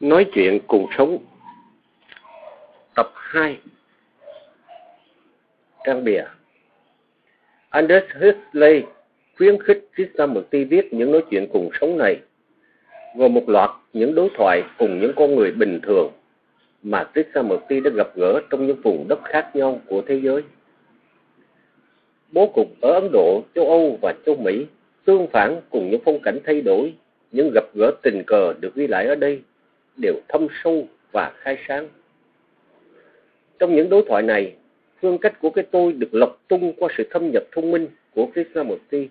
Nói Chuyện Cùng Sống, tập 2, trang bìa. Anders Hitchley khuyến khích Tisha Merti viết những nói chuyện cùng sống này, gồm một loạt những đối thoại cùng những con người bình thường mà Tisha Merti đã gặp gỡ trong những vùng đất khác nhau của thế giới. Bố cục ở Ấn Độ, châu Âu và châu Mỹ tương phản cùng những phong cảnh thay đổi, những gặp gỡ tình cờ được ghi lại ở đây đều thâm sâu và khai sáng. Trong những đối thoại này, phương cách của cái tôi được lọc tung qua sự thâm nhập thông minh của Krishnamurti.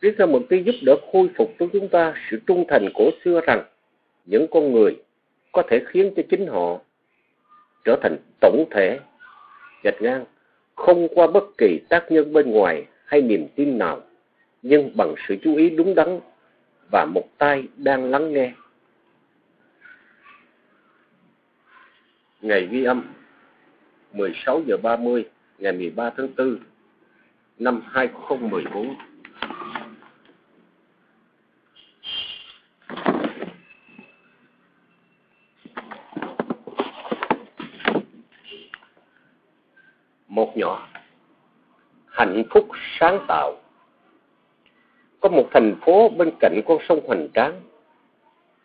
Krishnamurti giúp đỡ khôi phục cho chúng ta sự trung thành cổ xưa rằng những con người có thể khiến cho chính họ trở thành tổng thể, gạch ngang, không qua bất kỳ tác nhân bên ngoài hay niềm tin nào, nhưng bằng sự chú ý đúng đắn và một tai đang lắng nghe. Ngày ghi âm 16:30 ngày 13 tháng 4 năm 2014. Một nhỏ. Hạnh phúc sáng tạo. Có một thành phố bên cạnh con sông Hoành Tráng.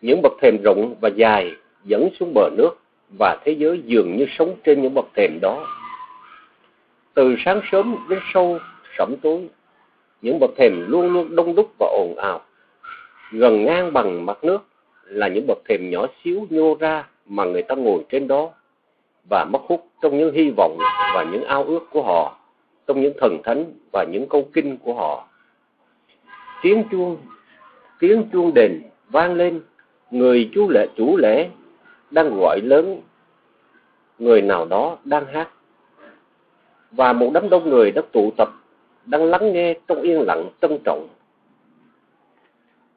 Những bậc thềm rộng và dài dẫn xuống bờ nước, và thế giới dường như sống trên những bậc thềm đó. Từ sáng sớm đến sâu sẩm tối, những bậc thềm luôn luôn đông đúc và ồn ào. Gần ngang bằng mặt nước là những bậc thềm nhỏ xíu nhô ra mà người ta ngồi trên đó và mất hút trong những hy vọng và những ao ước của họ, trong những thần thánh và những câu kinh của họ. Tiếng chuông đền vang lên, người chủ lễ đang gọi lớn, người nào đó đang hát, và một đám đông người đã tụ tập đang lắng nghe trong yên lặng trân trọng.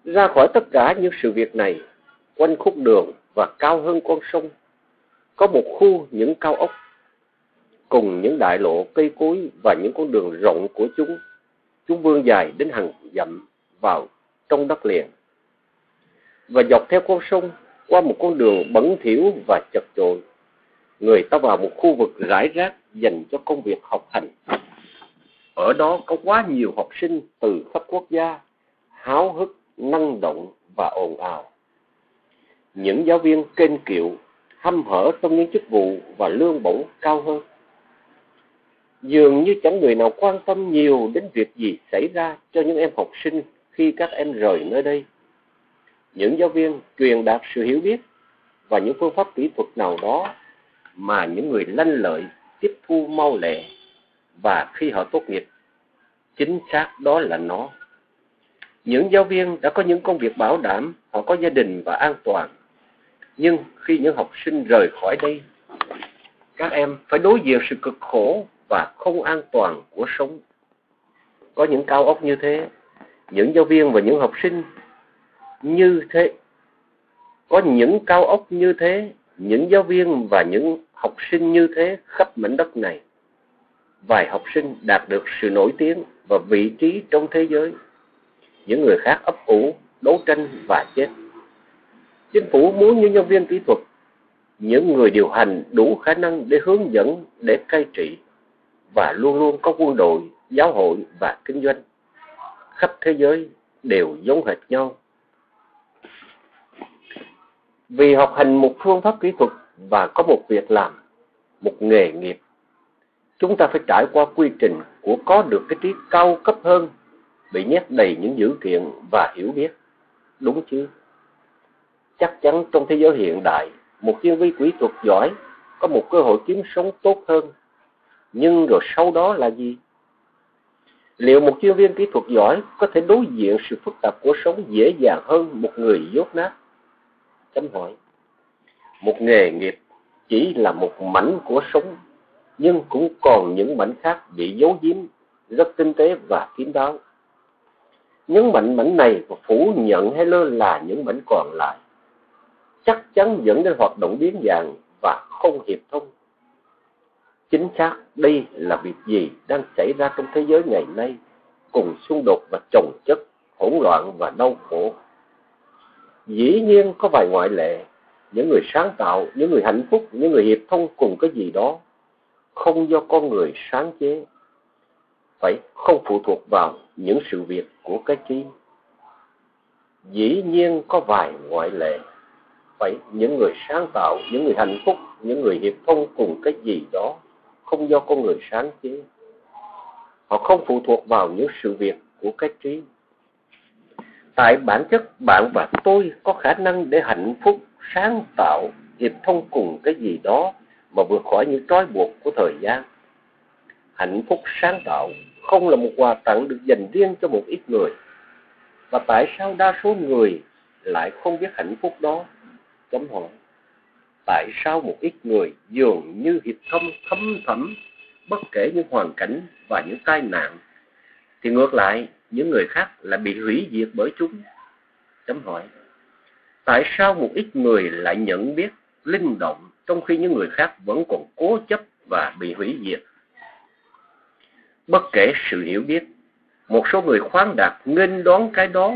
Ra khỏi tất cả những sự việc này, quanh khúc đường và cao hơn con sông có một khu những cao ốc cùng những đại lộ cây cối và những con đường rộng của chúng vươn dài đến hàng dặm vào trong đất liền, và dọc theo con sông qua một con đường bẩn thỉu và chật chội, người ta vào một khu vực rải rác dành cho công việc học hành. Ở đó có quá nhiều học sinh từ khắp quốc gia, háo hức, năng động và ồn ào. Những giáo viên kênh kiệu, hăm hở trong những chức vụ và lương bổng cao hơn. Dường như chẳng người nào quan tâm nhiều đến việc gì xảy ra cho những em học sinh khi các em rời nơi đây. Những giáo viên truyền đạt sự hiểu biết và những phương pháp kỹ thuật nào đó mà những người lanh lợi tiếp thu mau lẹ, và khi họ tốt nghiệp, chính xác đó là nó. Những giáo viên đã có những công việc bảo đảm, họ có gia đình và an toàn. Nhưng khi những học sinh rời khỏi đây, các em phải đối diện sự cực khổ và không an toàn của sống. Có những cao ốc như thế, những giáo viên và những học sinh như thế. Có những cao ốc như thế, những giáo viên và những học sinh như thế khắp mảnh đất này. Vài học sinh đạt được sự nổi tiếng và vị trí trong thế giới. Những người khác ấp ủ, đấu tranh và chết. Chính phủ muốn những nhân viên kỹ thuật, những người điều hành đủ khả năng để hướng dẫn, để cai trị, và luôn luôn có quân đội, giáo hội và kinh doanh. Khắp thế giới đều giống hệt nhau. Vì học hành một phương pháp kỹ thuật và có một việc làm, một nghề nghiệp, chúng ta phải trải qua quy trình của có được cái trí cao cấp hơn, bị nhét đầy những dữ kiện và hiểu biết. Đúng chứ? Chắc chắn trong thế giới hiện đại, một chuyên viên kỹ thuật giỏi có một cơ hội kiếm sống tốt hơn. Nhưng rồi sau đó là gì? Liệu một chuyên viên kỹ thuật giỏi có thể đối diện sự phức tạp của sống dễ dàng hơn một người dốt nát? Chấm hỏi. Một nghề nghiệp chỉ là một mảnh của sống, nhưng cũng còn những mảnh khác bị giấu giếm, rất tinh tế và kín đáo. Nhấn mạnh mảnh này và phủ nhận hay lơ là những mảnh còn lại, chắc chắn dẫn đến hoạt động biến dạng và không hiệp thông. Chính xác đây là việc gì đang xảy ra trong thế giới ngày nay, cùng xung đột và chồng chất, hỗn loạn và đau khổ. Dĩ nhiên có vài ngoại lệ, những người sáng tạo, những người hạnh phúc, những người hiệp thông cùng cái gì đó, không do con người sáng chế, phải không phụ thuộc vào những sự việc của cái trí. Dĩ nhiên có vài ngoại lệ, phải những người sáng tạo, những người hạnh phúc, những người hiệp thông cùng cái gì đó, không do con người sáng chế. Họ không phụ thuộc vào những sự việc của cái trí. Tại bản chất, bạn và tôi có khả năng để hạnh phúc, sáng tạo, hiệp thông cùng cái gì đó mà vượt khỏi những trói buộc của thời gian. Hạnh phúc sáng tạo không là một quà tặng được dành riêng cho một ít người. Và tại sao đa số người lại không biết hạnh phúc đó? Chấm hỏi. Tại sao một ít người dường như hiệp thông thấm thẳm bất kể những hoàn cảnh và những tai nạn, thì ngược lại những người khác lại bị hủy diệt bởi chúng? Chấm hỏi. Tại sao một ít người lại nhận biết linh động trong khi những người khác vẫn còn cố chấp và bị hủy diệt? Bất kể sự hiểu biết, một số người khoáng đạt nghênh đón cái đó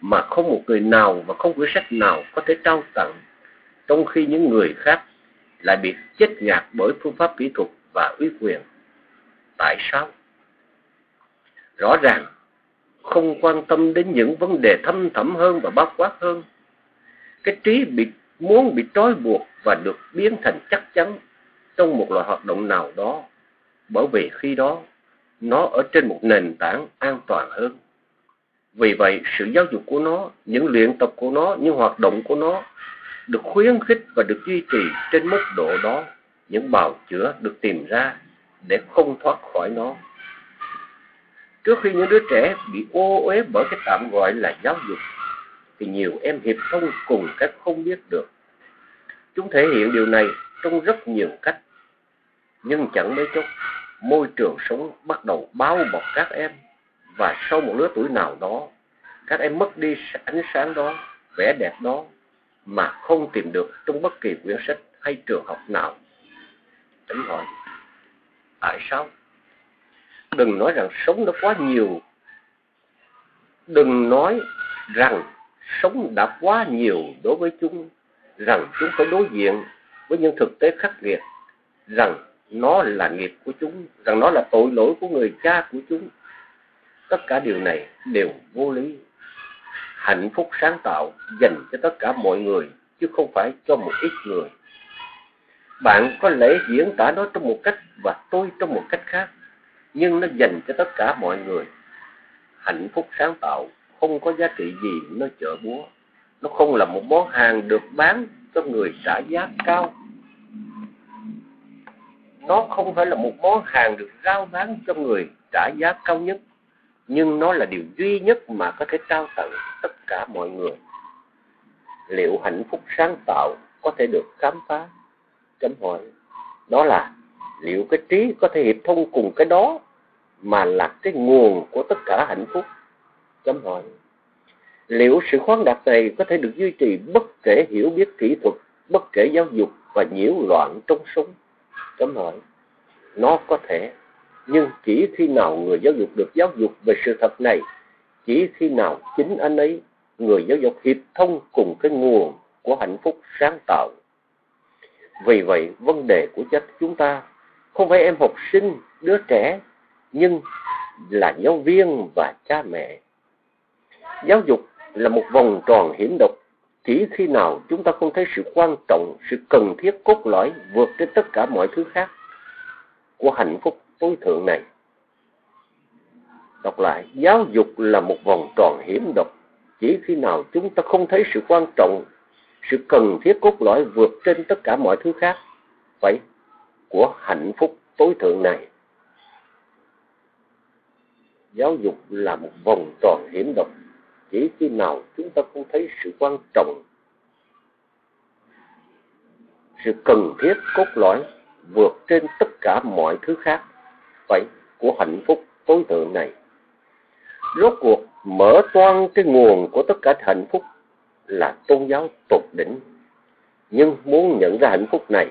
mà không một người nào và không quyển sách nào có thể trao tặng, trong khi những người khác lại bị chết ngạt bởi phương pháp kỹ thuật và uy quyền. Tại sao? Rõ ràng không quan tâm đến những vấn đề thâm thẳm hơn và bao quát hơn. Cái trí muốn bị trói buộc và được biến thành chắc chắn trong một loại hoạt động nào đó, bởi vì khi đó nó ở trên một nền tảng an toàn hơn. Vì vậy, sự giáo dục của nó, những luyện tập của nó, những hoạt động của nó được khuyến khích và được duy trì trên mức độ đó. Những bào chữa được tìm ra để không thoát khỏi nó. Trước khi những đứa trẻ bị ô uế bởi cái tạm gọi là giáo dục, thì nhiều em hiệp thông cùng cách không biết được. Chúng thể hiện điều này trong rất nhiều cách, nhưng chẳng mấy chốc môi trường sống bắt đầu bao bọc các em, và sau một lứa tuổi nào đó, các em mất đi ánh sáng đó, vẻ đẹp đó mà không tìm được trong bất kỳ quyển sách hay trường học nào. Chấm hỏi. Tại sao? Đừng nói rằng sống đã quá nhiều đối với chúng, rằng chúng phải đối diện với những thực tế khắc nghiệt, rằng nó là nghiệp của chúng, rằng nó là tội lỗi của người cha của chúng. Tất cả điều này đều vô lý. Hạnh phúc sáng tạo dành cho tất cả mọi người, chứ không phải cho một ít người. Bạn có lẽ diễn tả nó trong một cách và tôi trong một cách khác, nhưng nó dành cho tất cả mọi người. Hạnh phúc sáng tạo không có giá trị gì nơi chợ búa. Nó không là một món hàng được bán cho người trả giá cao. Nó không phải là một món hàng được rao bán cho người trả giá cao nhất, nhưng nó là điều duy nhất mà có thể trao tặng tất cả mọi người. Liệu hạnh phúc sáng tạo có thể được khám phá? Chấm hỏi. Đó là liệu cái trí có thể hiệp thông cùng cái đó mà là cái nguồn của tất cả hạnh phúc? Chấm hỏi. Liệu sự khoáng đạt này có thể được duy trì bất kể hiểu biết kỹ thuật, bất kể giáo dục và nhiễu loạn trong sống? Chấm hỏi. Nó có thể, nhưng chỉ khi nào người giáo dục được giáo dục về sự thật này, chỉ khi nào chính anh ấy, người giáo dục, hiệp thông cùng cái nguồn của hạnh phúc sáng tạo. Vì vậy, vấn đề của chúng ta không phải em học sinh, đứa trẻ, nhưng là giáo viên và cha mẹ. Giáo dục là một vòng tròn hiểm độc. Chỉ khi nào chúng ta không thấy sự quan trọng, sự cần thiết cốt lõi vượt trên tất cả mọi thứ khác của hạnh phúc tối thượng này. Đọc lại, giáo dục là một vòng tròn hiểm độc. Chỉ khi nào chúng ta không thấy sự quan trọng, sự cần thiết cốt lõi vượt trên tất cả mọi thứ khác vậy của hạnh phúc tối thượng này. Giáo dục là một vòng tròn hiểm độc. Chỉ khi nào chúng ta không thấy sự quan trọng, sự cần thiết cốt lõi vượt trên tất cả mọi thứ khác vậy của hạnh phúc tối thượng này. Rốt cuộc mở toang cái nguồn của tất cả hạnh phúc là tôn giáo tột đỉnh. Nhưng muốn nhận ra hạnh phúc này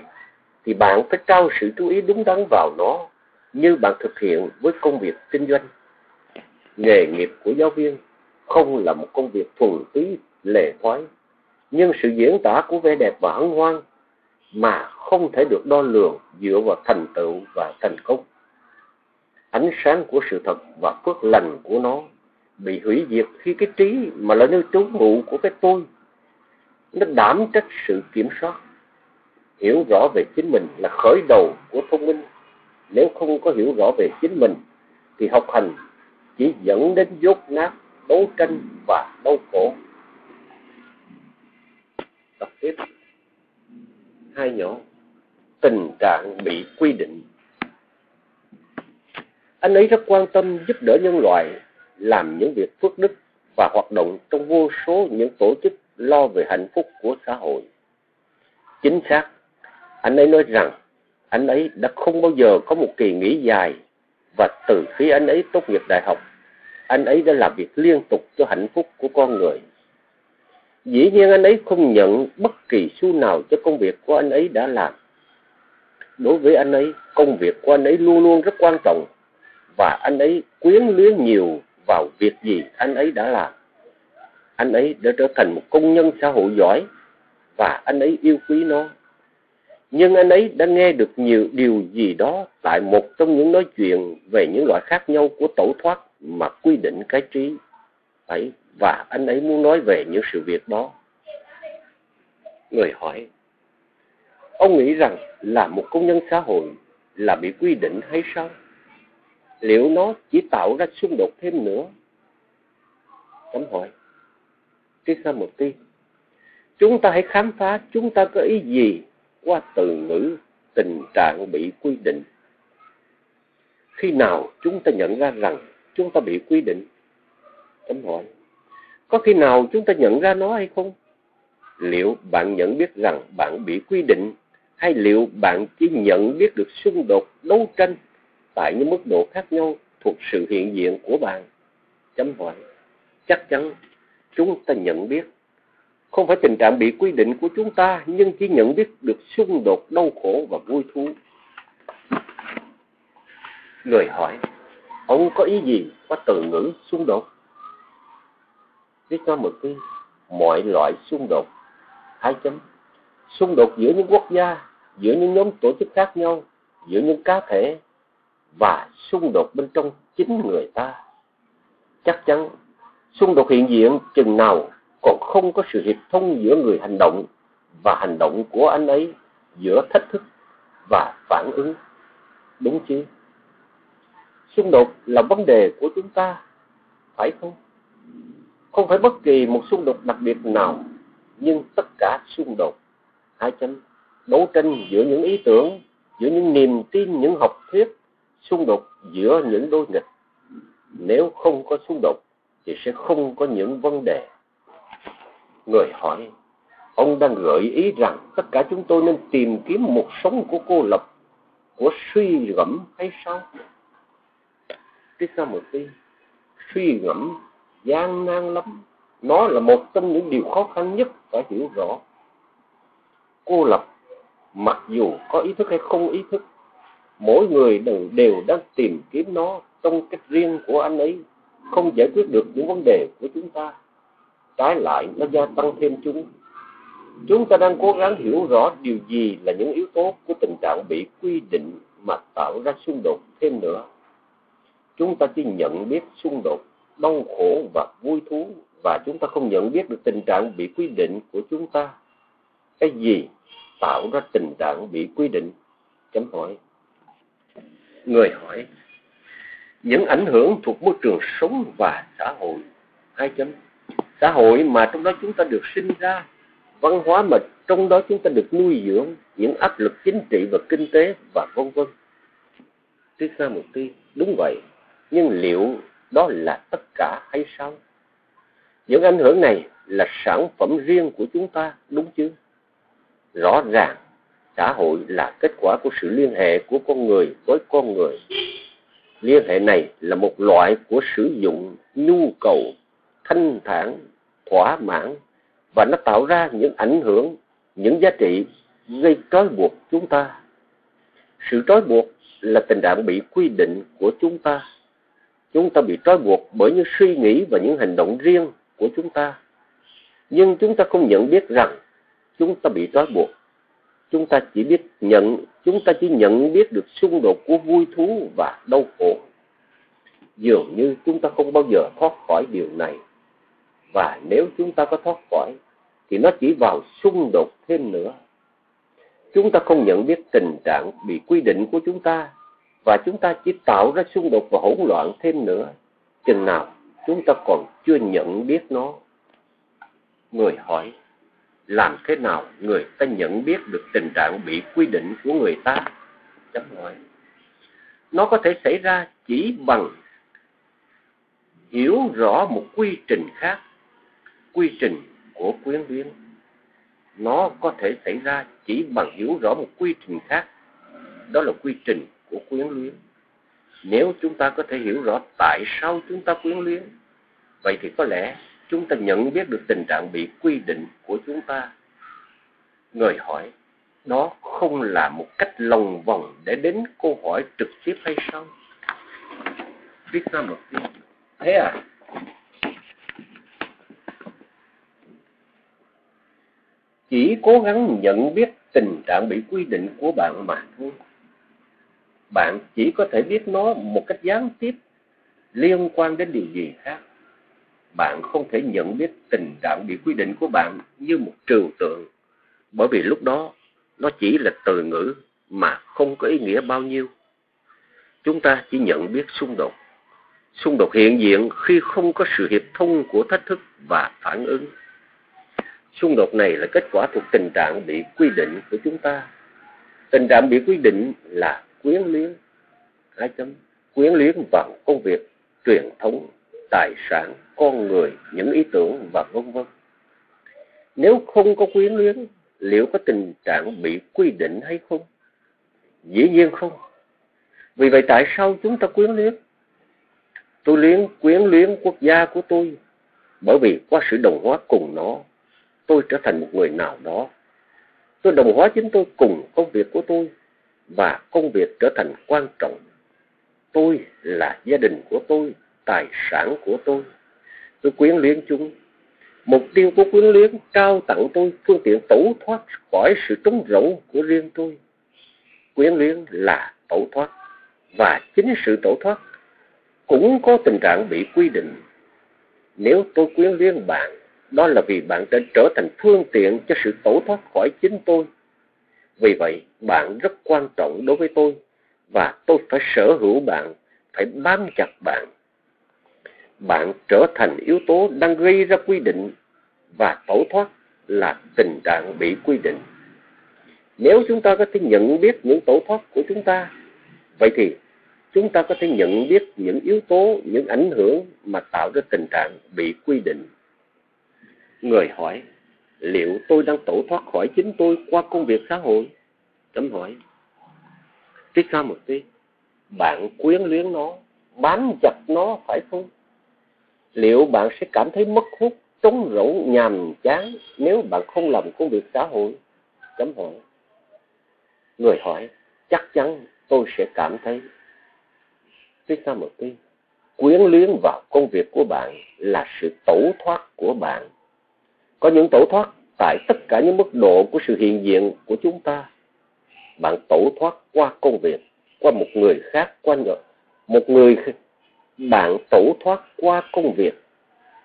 thì bạn phải trao sự chú ý đúng đắn vào nó, như bạn thực hiện với công việc kinh doanh. Nghề nghiệp của giáo viên không là một công việc thuần túy lề thói, nhưng sự diễn tả của vẻ đẹp và hân hoan mà không thể được đo lường dựa vào thành tựu và thành công. Ánh sáng của sự thật và phước lành của nó bị hủy diệt khi cái trí mà là nơi trú ngụ của cái tôi, nó đảm trách sự kiểm soát. Hiểu rõ về chính mình là khởi đầu của thông minh. Nếu không có hiểu rõ về chính mình thì học hành chỉ dẫn đến dốt nát, đấu tranh và đau khổ. Tập tiếp 2 nhỏ, tình trạng bị quy định. Anh ấy rất quan tâm giúp đỡ nhân loại, làm những việc phước đức và hoạt động trong vô số những tổ chức lo về hạnh phúc của xã hội. Chính xác, anh ấy nói rằng anh ấy đã không bao giờ có một kỳ nghỉ dài, và từ khi anh ấy tốt nghiệp đại học, anh ấy đã làm việc liên tục cho hạnh phúc của con người. Dĩ nhiên anh ấy không nhận bất kỳ xu nào cho công việc của anh ấy đã làm. Đối với anh ấy, công việc của anh ấy luôn luôn rất quan trọng, và anh ấy quyến luyến nhiều vào việc gì anh ấy đã làm. Anh ấy đã trở thành một công nhân xã hội giỏi và anh ấy yêu quý nó. Nhưng anh ấy đã nghe được nhiều điều gì đó tại một trong những nói chuyện về những loại khác nhau của tẩu thoát mà quy định cái trí ấy, và anh ấy muốn nói về những sự việc đó. Người hỏi: ông nghĩ rằng là một công nhân xã hội là bị quy định hay sao? Liệu nó chỉ tạo ra xung đột thêm nữa? Tấm hỏi: Tisha Merti, chúng ta hãy khám phá chúng ta có ý gì qua từ ngữ tình trạng bị quy định. Khi nào chúng ta nhận ra rằng chúng ta bị quy định? Tấm hỏi: có khi nào chúng ta nhận ra nó hay không? Liệu bạn nhận biết rằng bạn bị quy định, hay liệu bạn chỉ nhận biết được xung đột, đấu tranh tại những mức độ khác nhau thuộc sự hiện diện của bạn? Chấm hỏi: chắc chắn chúng ta nhận biết không phải tình trạng bị quy định của chúng ta, nhưng chỉ nhận biết được xung đột, đau khổ và vui thú. Người hỏi: ông có ý gì qua từ ngữ xung đột? Viết ra một cái: mọi loại xung đột, xung đột giữa những quốc gia, giữa những nhóm tổ chức khác nhau, giữa những cá thể, và xung đột bên trong chính người ta. Chắc chắn xung đột hiện diện chừng nào còn không có sự hiệp thông giữa người hành động và hành động của anh ấy, giữa thách thức và phản ứng. Đúng chứ? Xung đột là vấn đề của chúng ta, phải không? Không phải bất kỳ một xung đột đặc biệt nào, nhưng tất cả xung đột, đấu tranh giữa những ý tưởng, giữa những niềm tin, những học thuyết, xung đột giữa những đối nghịch. Nếu không có xung đột thì sẽ không có những vấn đề. Người hỏi: ông đang gợi ý rằng tất cả chúng tôi nên tìm kiếm một sống của cô lập, của suy gẫm hay sao? Tisha Merti: suy gẫm gian nan lắm, nó là một trong những điều khó khăn nhất phải hiểu rõ. Cô lập, mặc dù có ý thức hay không ý thức, mỗi người đều đang tìm kiếm nó trong cách riêng của anh ấy, không giải quyết được những vấn đề của chúng ta. Trái lại, nó gia tăng thêm chúng. Chúng ta đang cố gắng hiểu rõ điều gì là những yếu tố của tình trạng bị quy định mà tạo ra xung đột thêm nữa. Chúng ta chỉ nhận biết xung đột, đau khổ và vui thú, và chúng ta không nhận biết được tình trạng bị quy định của chúng ta. Cái gì tạo ra tình trạng bị quy định? Chấm hỏi. Người hỏi: những ảnh hưởng thuộc môi trường sống và xã hội. Xã hội mà trong đó chúng ta được sinh ra, văn hóa mà trong đó chúng ta được nuôi dưỡng, những áp lực chính trị và kinh tế và vân vân. Tisha Merti: đúng vậy, nhưng liệu đó là tất cả hay sao? Những ảnh hưởng này là sản phẩm riêng của chúng ta, đúng chứ? Rõ ràng, xã hội là kết quả của sự liên hệ của con người với con người. Liên hệ này là một loại của sử dụng, nhu cầu, thanh thản, thỏa mãn, và nó tạo ra những ảnh hưởng, những giá trị gây trói buộc chúng ta. Sự trói buộc là tình trạng bị quy định của chúng ta. Chúng ta bị trói buộc bởi những suy nghĩ và những hành động riêng của chúng ta. nhưng chúng ta không nhận biết rằng chúng ta bị trói buộc. Chúng ta chỉ nhận biết được xung đột của vui thú và đau khổ. Dường như chúng ta không bao giờ thoát khỏi điều này, và nếu chúng ta có thoát khỏi thì nó chỉ vào xung đột thêm nữa. Chúng ta không nhận biết tình trạng bị quy định của chúng ta, và chúng ta chỉ tạo ra xung đột và hỗn loạn thêm nữa, chừng nào chúng ta còn chưa nhận biết nó. Người hỏi, làm thế nào người ta nhận biết được tình trạng bị quy định của người ta? Chắc nói, nó có thể xảy ra chỉ bằng hiểu rõ một quy trình khác, quy trình của quyến luyến. Nó có thể xảy ra chỉ bằng hiểu rõ một quy trình khác, đó là quy trình của quyến luyến. Nếu chúng ta có thể hiểu rõ tại sao chúng ta quyến luyến, vậy thì có lẽ chúng ta nhận biết được tình trạng bị quy định của chúng ta. Người hỏi, đó không là một cách lòng vòng để đến câu hỏi trực tiếp hay sao? Viết ra một tiếng. Thế à? Chỉ cố gắng nhận biết tình trạng bị quy định của bạn mà thôi. Bạn chỉ có thể biết nó một cách gián tiếp, liên quan đến điều gì khác. Bạn không thể nhận biết tình trạng bị quy định của bạn như một trừu tượng, bởi vì lúc đó nó chỉ là từ ngữ mà không có ý nghĩa bao nhiêu. Chúng ta chỉ nhận biết xung đột hiện diện khi không có sự hiệp thông của thách thức và phản ứng. Xung đột này là kết quả thuộc tình trạng bị quy định của chúng ta. Tình trạng bị quy định là quyến luyến, quyến luyến vào công việc, truyền thống, tài sản, con người, những ý tưởng và v.v. Nếu không có quyến luyến, liệu có tình trạng bị quy định hay không? Dĩ nhiên không. Vì vậy tại sao chúng ta quyến luyến? Tôi quyến luyến quốc gia của tôi, bởi vì qua sự đồng hóa cùng nó, tôi trở thành một người nào đó. Tôi đồng hóa chính tôi cùng công việc của tôi, và công việc trở thành quan trọng. Tôi là gia đình của tôi, tài sản của tôi. Tôi quyến luyến chúng. Mục tiêu của quyến luyến trao tặng tôi phương tiện tẩu thoát khỏi sự trống rỗng của riêng tôi. Quyến luyến là tẩu thoát, và chính sự tẩu thoát cũng có tình trạng bị quy định. Nếu tôi quyến luyến bạn, đó là vì bạn đã trở thành phương tiện cho sự tẩu thoát khỏi chính tôi. Vì vậy, bạn rất quan trọng đối với tôi, và tôi phải sở hữu bạn, phải bám chặt bạn. Bạn trở thành yếu tố đang gây ra quy định, và tẩu thoát là tình trạng bị quy định. Nếu chúng ta có thể nhận biết những tẩu thoát của chúng ta, vậy thì chúng ta có thể nhận biết những yếu tố, những ảnh hưởng mà tạo ra tình trạng bị quy định. Người hỏi, liệu tôi đang tẩu thoát khỏi chính tôi qua công việc xã hội? Chấm hỏi. Tiếp ra một tí. Bạn quyến luyến nó, bám chặt nó phải không? Liệu bạn sẽ cảm thấy mất hút, trống rỗng, nhàm chán nếu bạn không làm công việc xã hội? Chấm hỏi. Người hỏi, chắc chắn tôi sẽ cảm thấy. Tiếp ra một tí. Quyến luyến vào công việc của bạn là sự tẩu thoát của bạn. Có những tẩu thoát tại tất cả những mức độ của sự hiện diện của chúng ta. Bạn tẩu thoát qua công việc, qua một người khác, bạn tẩu thoát qua công việc,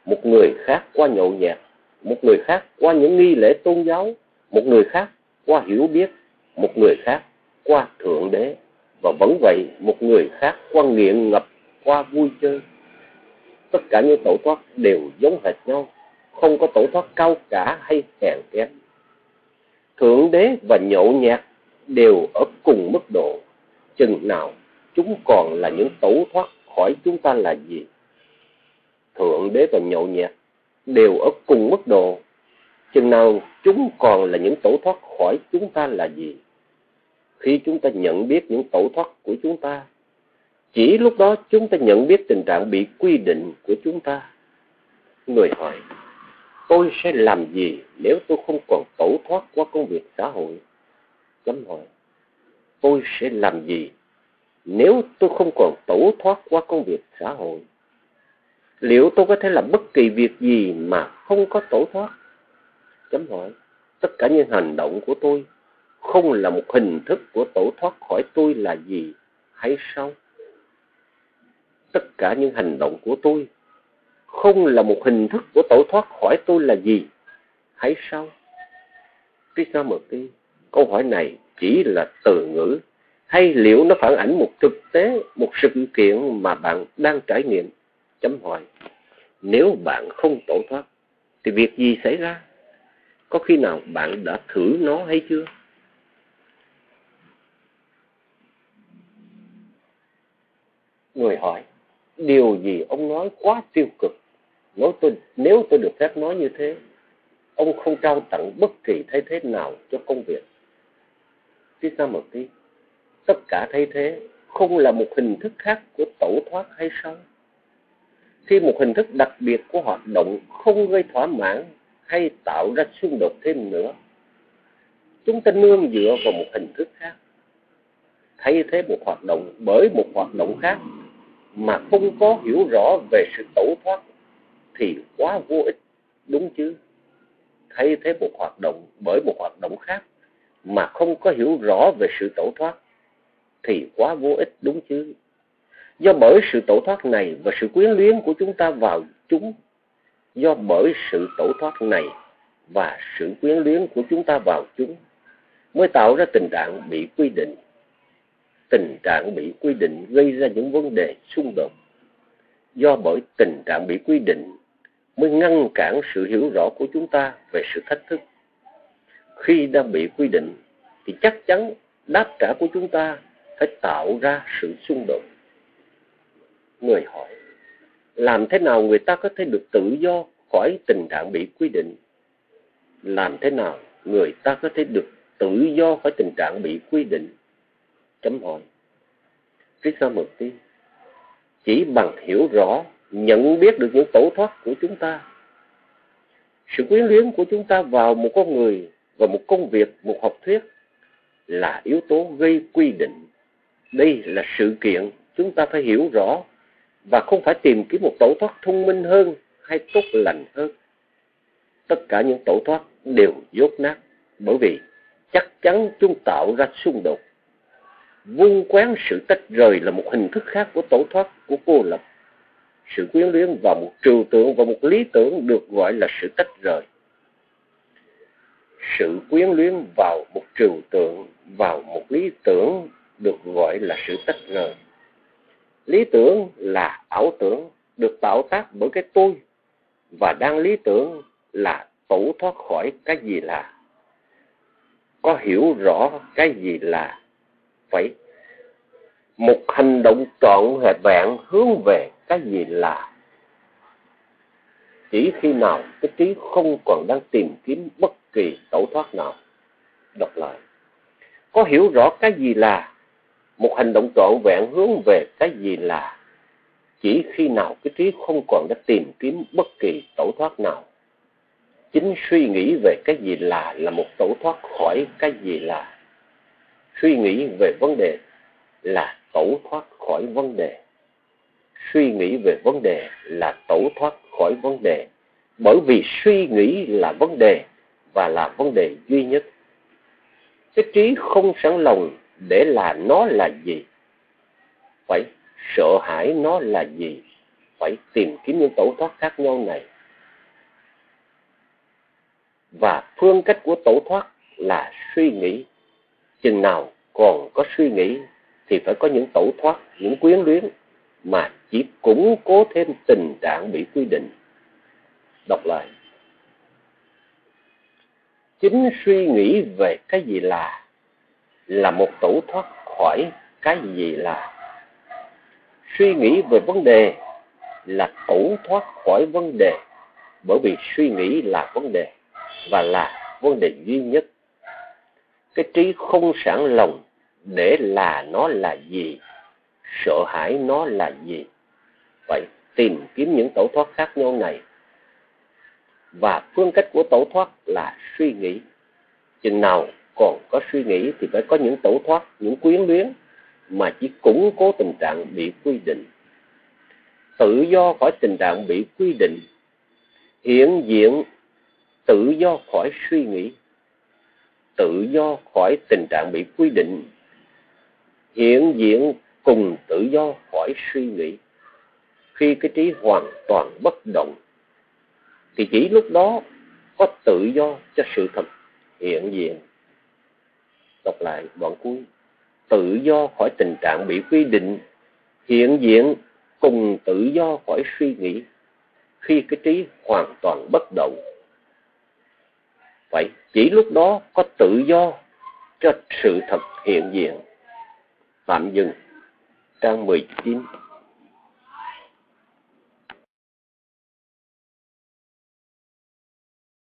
một người khác qua nhậu nhẹt, một người khác qua những nghi lễ tôn giáo, một người khác qua hiểu biết, một người khác qua Thượng Đế, và vẫn vậy một người khác qua nghiện ngập, qua vui chơi. Tất cả những tẩu thoát đều giống hệt nhau. Không có tẩu thoát cao cả hay hèn kém. Thượng Đế và nhậu nhẹt đều ở cùng mức độ. Chừng nào chúng còn là những tẩu thoát khỏi chúng ta là gì? Thượng Đế và nhậu nhẹt đều ở cùng mức độ. Chừng nào chúng còn là những tẩu thoát khỏi chúng ta là gì? Khi chúng ta nhận biết những tẩu thoát của chúng ta, chỉ lúc đó chúng ta nhận biết tình trạng bị quy định của chúng ta. Người hỏi, tôi sẽ làm gì nếu tôi không còn tẩu thoát qua công việc xã hội? Chấm hỏi. Tôi sẽ làm gì nếu tôi không còn tẩu thoát qua công việc xã hội? Liệu tôi có thể làm bất kỳ việc gì mà không có tẩu thoát? chấm hỏi. Tất cả những hành động của tôi không là một hình thức của tẩu thoát khỏi tôi là gì hay sao? Tất cả những hành động của tôi không là một hình thức của tẩu thoát khỏi tôi là gì hay sao? Krishnamurti, câu hỏi này chỉ là từ ngữ hay liệu nó phản ảnh một thực tế, một sự kiện mà bạn đang trải nghiệm? Chấm hỏi. Nếu bạn không tẩu thoát thì việc gì xảy ra? Có khi nào bạn đã thử nó hay chưa? Người hỏi, điều gì ông nói quá tiêu cực. Nếu tôi được phép nói như thế, ông không trao tặng bất kỳ thay thế nào cho công việc. Krishnamurti, tất cả thay thế không là một hình thức khác của tẩu thoát hay sao? Khi một hình thức đặc biệt của hoạt động không gây thỏa mãn hay tạo ra xung đột thêm nữa, chúng ta nương dựa vào một hình thức khác, thay thế một hoạt động bởi một hoạt động khác mà không có hiểu rõ về sự tẩu thoát thì quá vô ích, đúng chứ? Thay thế một hoạt động bởi một hoạt động khác mà không có hiểu rõ về sự tẩu thoát thì quá vô ích, đúng chứ? Do bởi sự tẩu thoát này và sự quyến luyến của chúng ta vào chúng, do bởi sự tẩu thoát này và sự quyến luyến của chúng ta vào chúng mới tạo ra tình trạng bị quy định. Tình trạng bị quy định gây ra những vấn đề xung đột. Do bởi tình trạng bị quy định mới ngăn cản sự hiểu rõ của chúng ta về sự thách thức. Khi đã bị quy định thì chắc chắn đáp trả của chúng ta phải tạo ra sự xung đột. Người hỏi, làm thế nào người ta có thể được tự do khỏi tình trạng bị quy định? Làm thế nào người ta có thể được tự do khỏi tình trạng bị quy định? Chấm hỏi. Krishnamurti, chỉ bằng hiểu rõ, nhận biết được những tẩu thoát của chúng ta. Sự quyến luyến của chúng ta vào một con người, vào một công việc, một học thuyết là yếu tố gây quy định. Đây là sự kiện chúng ta phải hiểu rõ và không phải tìm kiếm một tẩu thoát thông minh hơn hay tốt lành hơn. Tất cả những tẩu thoát đều dốt nát bởi vì chắc chắn chúng tạo ra xung đột. Vung quán sự tách rời là một hình thức khác của tẩu thoát, của cô lập. Sự quyến luyến vào một trừu tượng và một lý tưởng được gọi là sự tách rời. Sự quyến luyến vào một trừu tượng, vào một lý tưởng được gọi là sự tách rời. Lý tưởng là ảo tưởng được tạo tác bởi cái tôi, và đang lý tưởng là tẩu thoát khỏi cái gì là. Có hiểu rõ cái gì là phải một hành động trọn vẹn hướng về cái gì là. Chỉ khi nào cái trí không còn đang tìm kiếm bất kỳ tẩu thoát nào. Đọc lại, có hiểu rõ cái gì là, một hành động trọn vẹn hướng về cái gì là. Chỉ khi nào cái trí không còn đã tìm kiếm bất kỳ tẩu thoát nào. Chính suy nghĩ về cái gì là một tẩu thoát khỏi cái gì là. Suy nghĩ về vấn đề là tẩu thoát khỏi vấn đề. Suy nghĩ về vấn đề là tẩu thoát khỏi vấn đề. Bởi vì suy nghĩ là vấn đề và là vấn đề duy nhất. Cái trí không sẵn lòng để là nó là gì. Phải sợ hãi nó là gì. Phải tìm kiếm những tẩu thoát khác nhau này. Và phương cách của tẩu thoát là suy nghĩ. Chừng nào còn có suy nghĩ thì phải có những tẩu thoát, những quyến luyến mà chỉ củng cố thêm tình trạng bị quy định. Đọc lại. Chính suy nghĩ về cái gì là một tẩu thoát khỏi cái gì là. Suy nghĩ về vấn đề là tẩu thoát khỏi vấn đề bởi vì suy nghĩ là vấn đề và là vấn đề duy nhất. Cái trí không sẵn lòng để là nó là gì, sợ hãi nó là gì. Vậy tìm kiếm những tẩu thoát khác nhau này. Và phương cách của tẩu thoát là suy nghĩ. Chừng nào còn có suy nghĩ thì phải có những tẩu thoát, những quyến luyến mà chỉ củng cố tình trạng bị quy định. Tự do khỏi tình trạng bị quy định. Hiện diện tự do khỏi suy nghĩ, tự do khỏi tình trạng bị quy định, hiện diện cùng tự do khỏi suy nghĩ. Khi cái trí hoàn toàn bất động, thì chỉ lúc đó có tự do cho sự thật hiện diện. Đọc lại đoạn cuối. Tự do khỏi tình trạng bị quy định, hiện diện cùng tự do khỏi suy nghĩ, khi cái trí hoàn toàn bất động. Vậy chỉ lúc đó có tự do cho sự thật hiện diện. Tạm dừng trang 19.